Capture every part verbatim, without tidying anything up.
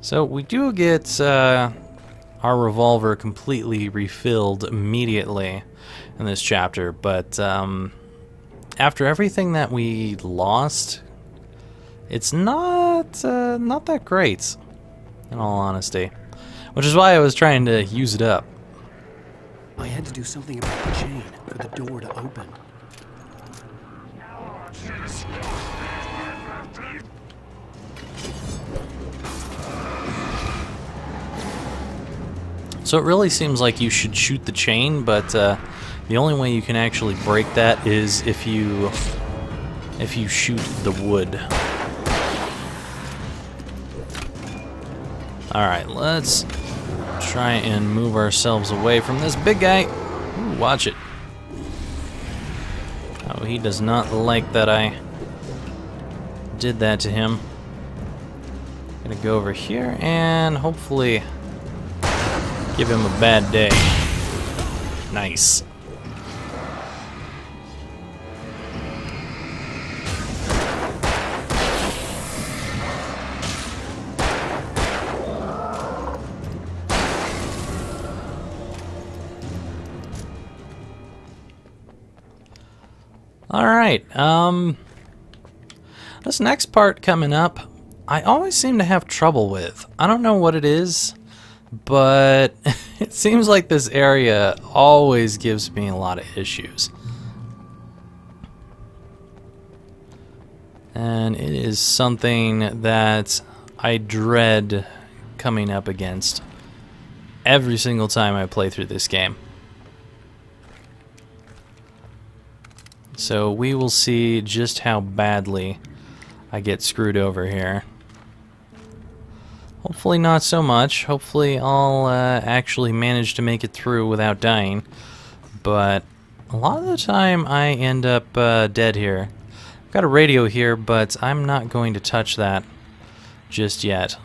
So we do get uh, our revolver completely refilled immediately in this chapter, but um, after everything that we lost, it's not uh, not that great, in all honesty. Which is why I was trying to use it up. I had to do something about the chain for the door to open. So it really seems like you should shoot the chain, but uh, the only way you can actually break that is if you if you shoot the wood. Alright, let's try and move ourselves away from this big guy. Ooh, watch it. Oh, he does not like that I did that to him. Gonna go over here and hopefully give him a bad day. Nice. Alright, um, this next part coming up, I always seem to have trouble with. I don't know what it is, but it seems like this area always gives me a lot of issues. And it is something that I dread coming up against every single time I play through this game. So we will see just how badly I get screwed over here. Hopefully not so much. Hopefully I'll uh, actually manage to make it through without dying. But a lot of the time I end up uh, dead here. I've got a radio here, but I'm not going to touch that just yet.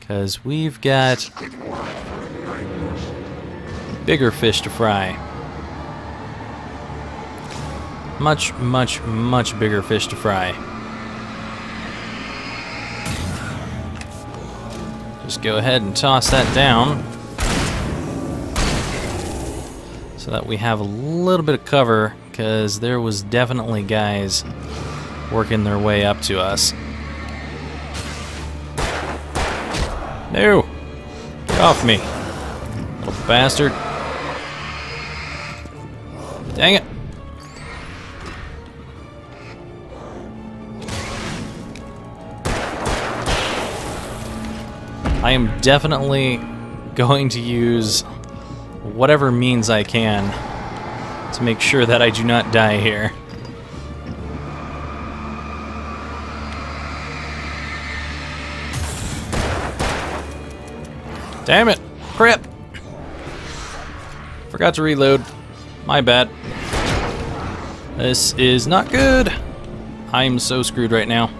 Because we've got bigger fish to fry. Much, much, much bigger fish to fry. Just go ahead and toss that down so that we have a little bit of cover, because there was definitely guys working their way up to us. No! Get off me, little bastard. Dang it! I am definitely going to use whatever means I can to make sure that I do not die here. Damn it! Crap! Forgot to reload. My bad. This is not good. I'm so screwed right now.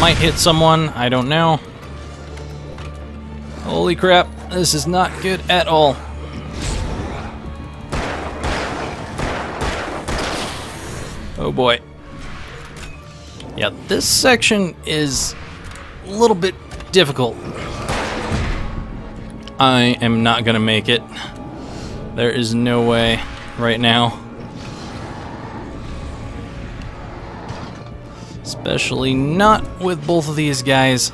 Might hit someone, I don't know. Holy crap, this is not good at all. Oh boy. Yeah, this section is a little bit difficult. I am not gonna make it. There is no way right now. Especially not with both of these guys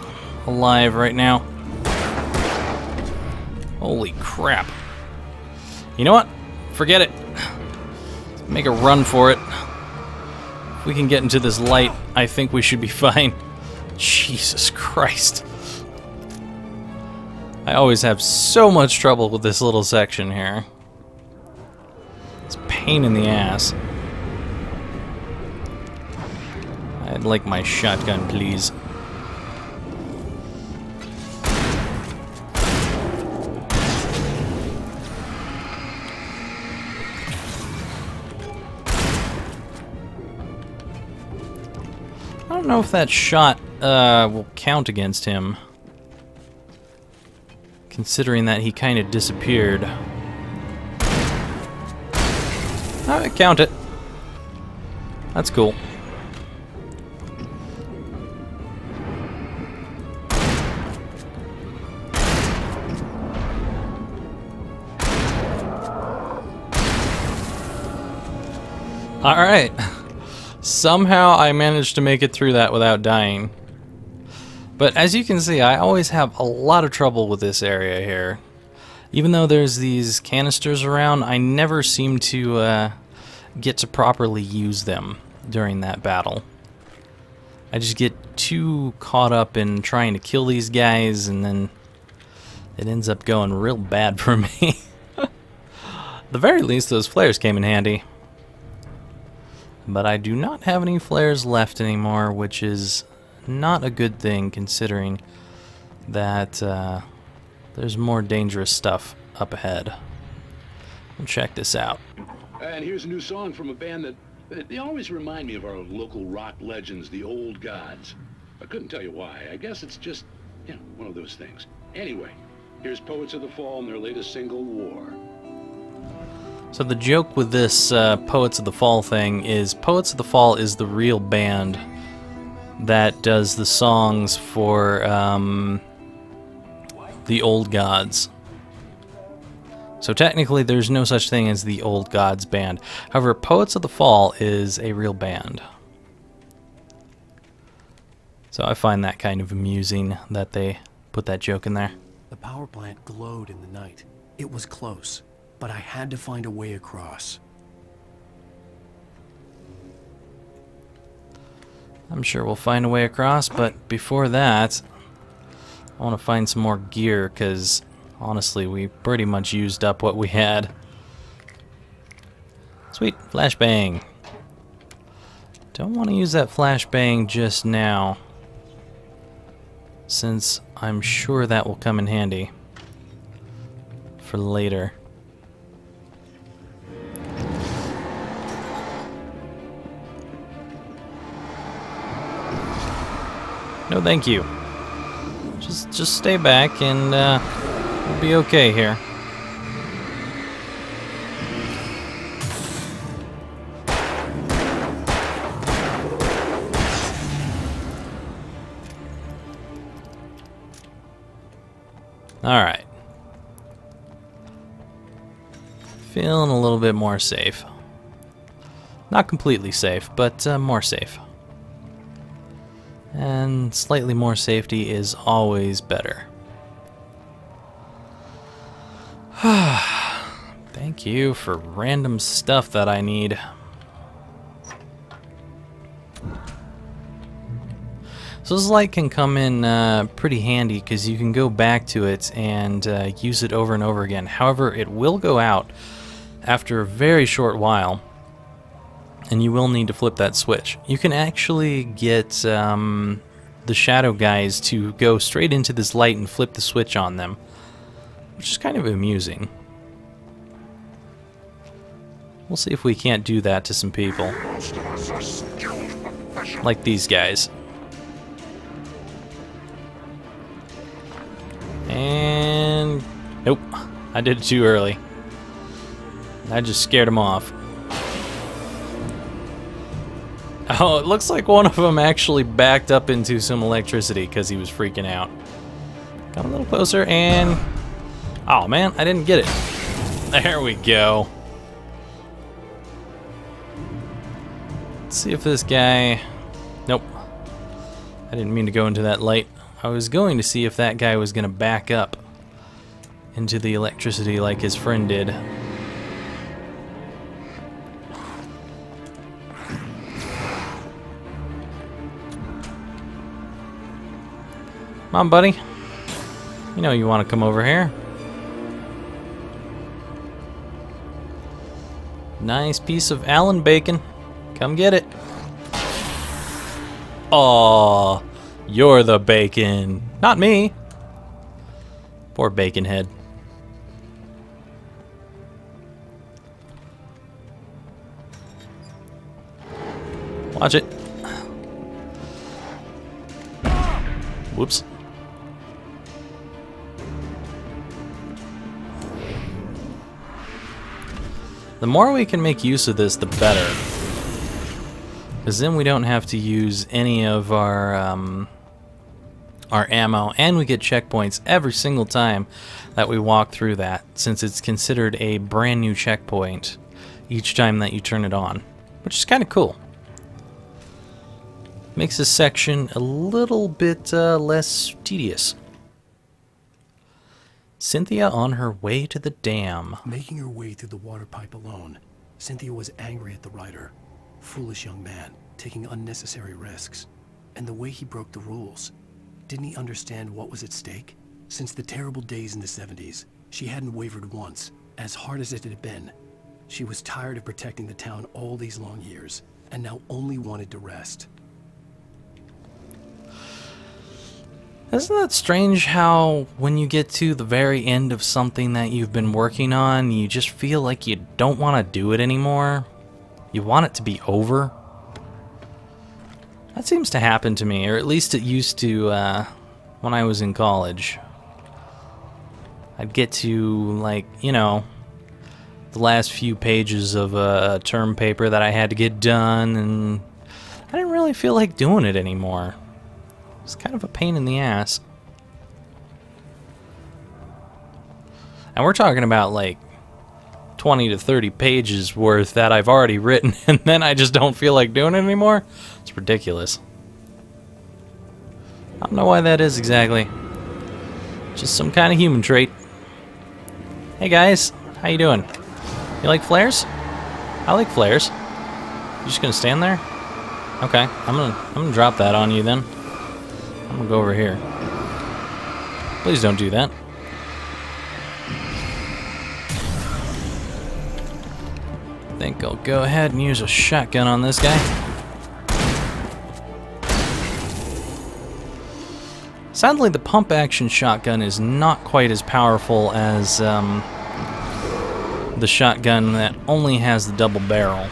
alive right now. Holy crap. You know what? Forget it. Let's make a run for it. If we can get into this light, I think we should be fine. Jesus Christ. I always have so much trouble with this little section here. It's a pain in the ass. I'd like my shotgun, please. I don't know if that shot uh, will count against him, considering that he kind of disappeared. Oh, count it. That's cool. Alright. Somehow I managed to make it through that without dying. But as you can see, I always have a lot of trouble with this area here. Even though there's these canisters around, I never seem to uh, get to properly use them during that battle. I just get too caught up in trying to kill these guys, and then it ends up going real bad for me. At the very least, those flares came in handy. But I do not have any flares left anymore, which is not a good thing considering that uh, there's more dangerous stuff up ahead. We'll check this out. And here's a new song from a band that, that they always remind me of our local rock legends, the Old Gods. I couldn't tell you why. I guess it's just, you know, one of those things. Anyway, here's Poets of the Fall and their latest single, War. So the joke with this uh, Poets of the Fall thing is Poets of the Fall is the real band that does the songs for um, the Old Gods. So technically there's no such thing as the Old Gods band. However, Poets of the Fall is a real band. So I find that kind of amusing that they put that joke in there. The power plant glowed in the night. It was close. But I had to find a way across. I'm sure we'll find a way across, but before that, I want to find some more gear, because honestly, we pretty much used up what we had. Sweet, flashbang. Don't want to use that flashbang just now, since I'm sure that will come in handy for later. No, thank you. Just, just stay back, and uh, we'll be okay here. All right. Feeling a little bit more safe. Not completely safe, but uh, more safe. And slightly more safety is always better. Thank you for random stuff that I need. So this light can come in uh, pretty handy because you can go back to it and uh, use it over and over again. However, it will go out after a very short while. And you will need to flip that switch. You can actually get um, the shadow guys to go straight into this light and flip the switch on them, which is kind of amusing. We'll see if we can't do that to some people. Like these guys. And... nope. I did it too early. I just scared them off. Oh, it looks like one of them actually backed up into some electricity because he was freaking out. Got a little closer and... oh man, I didn't get it. There we go. Let's see if this guy... nope. I didn't mean to go into that light. I was going to see if that guy was going to back up into the electricity like his friend did. Come on, buddy. You know you want to come over here. Nice piece of Alan bacon. Come get it. Aw, you're the bacon. Not me. Poor bacon head. Watch it. Whoops. The more we can make use of this, the better. Because then we don't have to use any of our um, our ammo, and we get checkpoints every single time that we walk through that, since it's considered a brand new checkpoint each time that you turn it on, which is kind of cool. Makes this section a little bit uh, less tedious. Cynthia on her way to the dam. Making her way through the water pipe alone, Cynthia was angry at the writer. Foolish young man, taking unnecessary risks. And the way he broke the rules. Didn't he understand what was at stake? Since the terrible days in the seventies, she hadn't wavered once, as hard as it had been. She was tired of protecting the town all these long years, and now only wanted to rest. Isn't that strange how when you get to the very end of something that you've been working on, you just feel like you don't want to do it anymore? You want it to be over? That seems to happen to me, or at least it used to uh, when I was in college. I'd get to, like, you know, the last few pages of a term paper that I had to get done, and I didn't really feel like doing it anymore. It was kind of a pain in the ass. And we're talking about, like, twenty to thirty pages worth that I've already written, and then I just don't feel like doing it anymore? It's ridiculous. I don't know why that is exactly. Just some kind of human trait. Hey guys, how you doing? You like flares? I like flares. You just gonna stand there? Okay, I'm gonna I'm gonna drop that on you then. I'm gonna go over here. Please don't do that. I think I'll go ahead and use a shotgun on this guy. Sadly, the pump-action shotgun is not quite as powerful as um, the shotgun that only has the double barrel.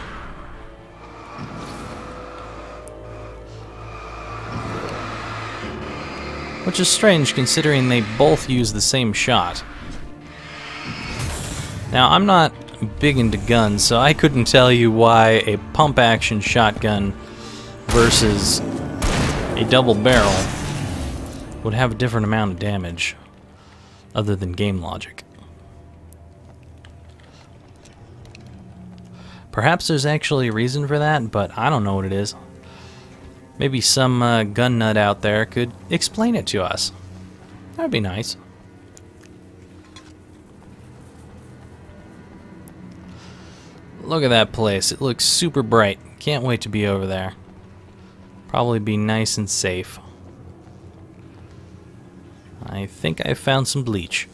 Which is strange, considering they both use the same shot. Now, I'm not big into guns, so I couldn't tell you why a pump-action shotgun versus a double barrel would have a different amount of damage, other than game logic. Perhaps there's actually a reason for that, but I don't know what it is. Maybe some uh, gun nut out there could explain it to us. That'd be nice. Look at that place. It looks super bright. Can't wait to be over there. Probably be nice and safe. I think I found some bleach.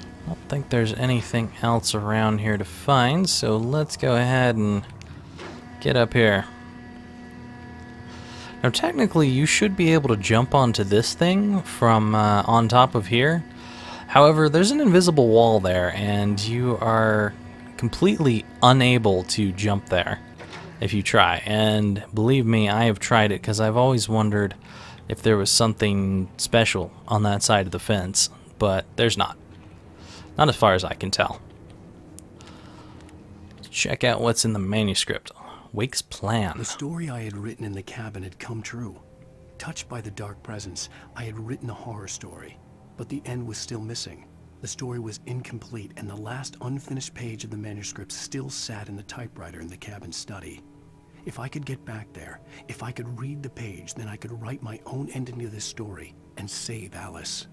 I don't think there's anything else around here to find, so let's go ahead and get up here. Now technically you should be able to jump onto this thing from uh, on top of here. However, there's an invisible wall there, and you are completely unable to jump there if you try. And believe me, I have tried it, because I've always wondered if there was something special on that side of the fence, but there's not. Not as far as I can tell. Let's check out what's in the manuscript. Wake's plan. The story I had written in the cabin had come true. Touched by the dark presence, I had written a horror story. But the end was still missing. The story was incomplete, and the last unfinished page of the manuscript still sat in the typewriter in the cabin study. If I could get back there, if I could read the page, then I could write my own ending to this story and save Alice.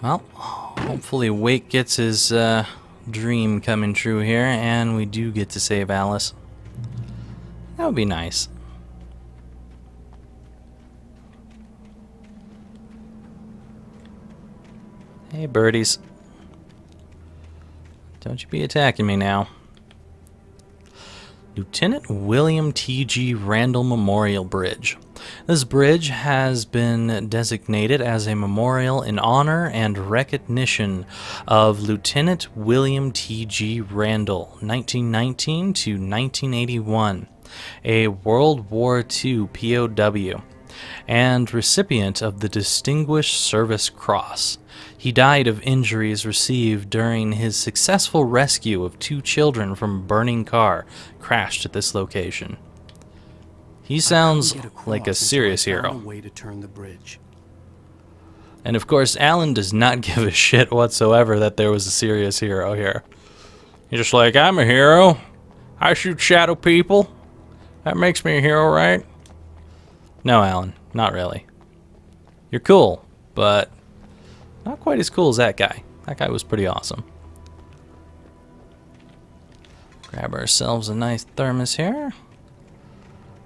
Well, hopefully Wake gets his uh, dream coming true here, and we do get to save Alice. That would be nice. Hey, birdies. Don't you be attacking me now. Lieutenant William T G Randall Memorial Bridge. This bridge has been designated as a memorial in honor and recognition of Lieutenant William T G Randall, nineteen nineteen to nineteen eighty-one, a World War Two P O W. and recipient of the Distinguished Service Cross. He died of injuries received during his successful rescue of two children from a burning car crashed at this location. He sounds like a serious hero. And of course, Alan does not give a shit whatsoever that there was a serious hero here. He's just like, I'm a hero. I shoot shadow people. That makes me a hero, right? No, Alan, not really. You're cool, but not quite as cool as that guy. That guy was pretty awesome. Grab ourselves a nice thermos here.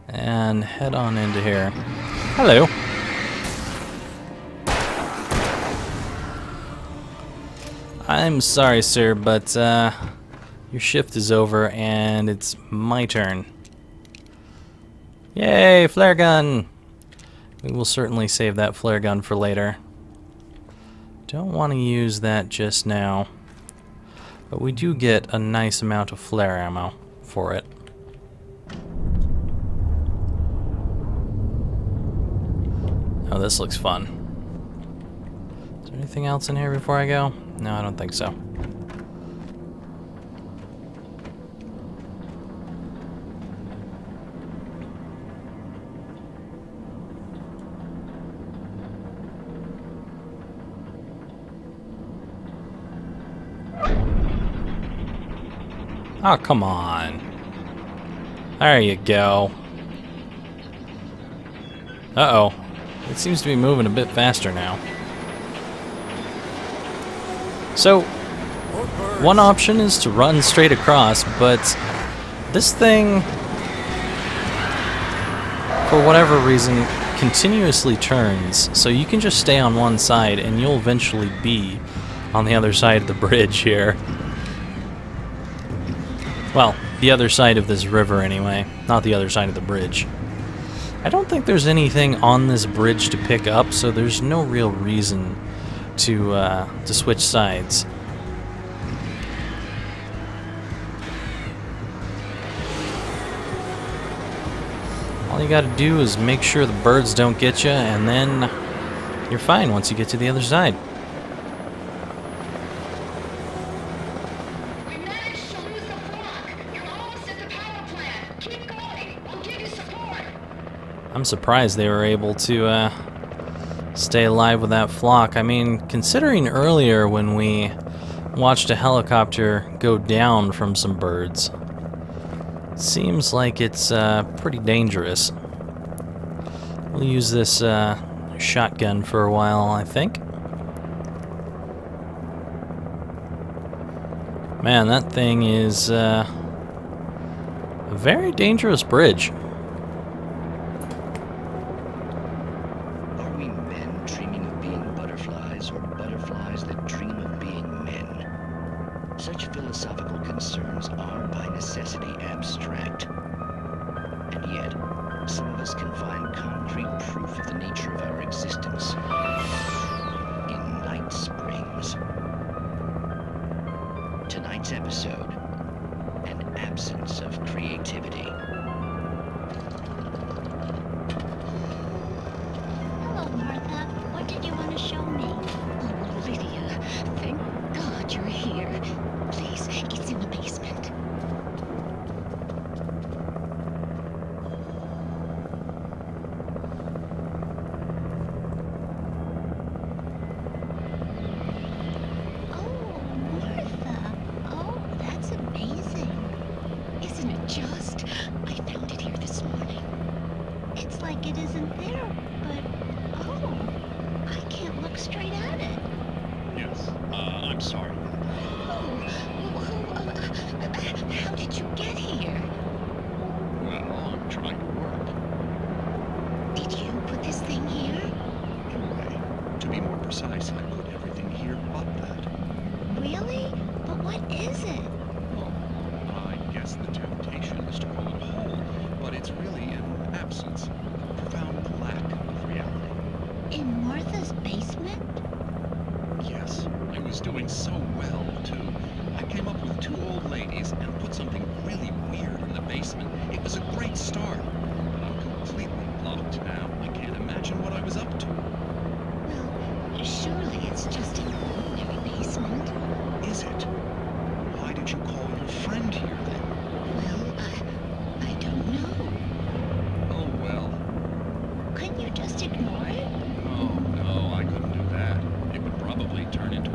And head on into here. Hello. I'm sorry, sir, but uh, your shift is over and it's my turn. Yay, flare gun! We will certainly save that flare gun for later. Don't want to use that just now. But we do get a nice amount of flare ammo for it. Oh, this looks fun. Is there anything else in here before I go? No, I don't think so. Oh, come on. There you go. Uh-oh. It seems to be moving a bit faster now. So, one option is to run straight across, but this thing, for whatever reason, continuously turns. So you can just stay on one side and you'll eventually be on the other side of the bridge here. Well, the other side of this river anyway, not the other side of the bridge. I don't think there's anything on this bridge to pick up, so there's no real reason to uh, to switch sides. All you gotta do is make sure the birds don't get you, and then you're fine once you get to the other side. We managed to lose the block. You're almost at the power plant. Keep going. We'll give you support. I'm surprised they were able to uh, stay alive with that flock. I mean, considering earlier when we watched a helicopter go down from some birds, seems like it's uh, pretty dangerous. We'll use this uh, shotgun for a while, I think. Man, that thing is uh, a very dangerous bridge. It was a great start, but I'm completely blocked now. I can't imagine. inevitably turn into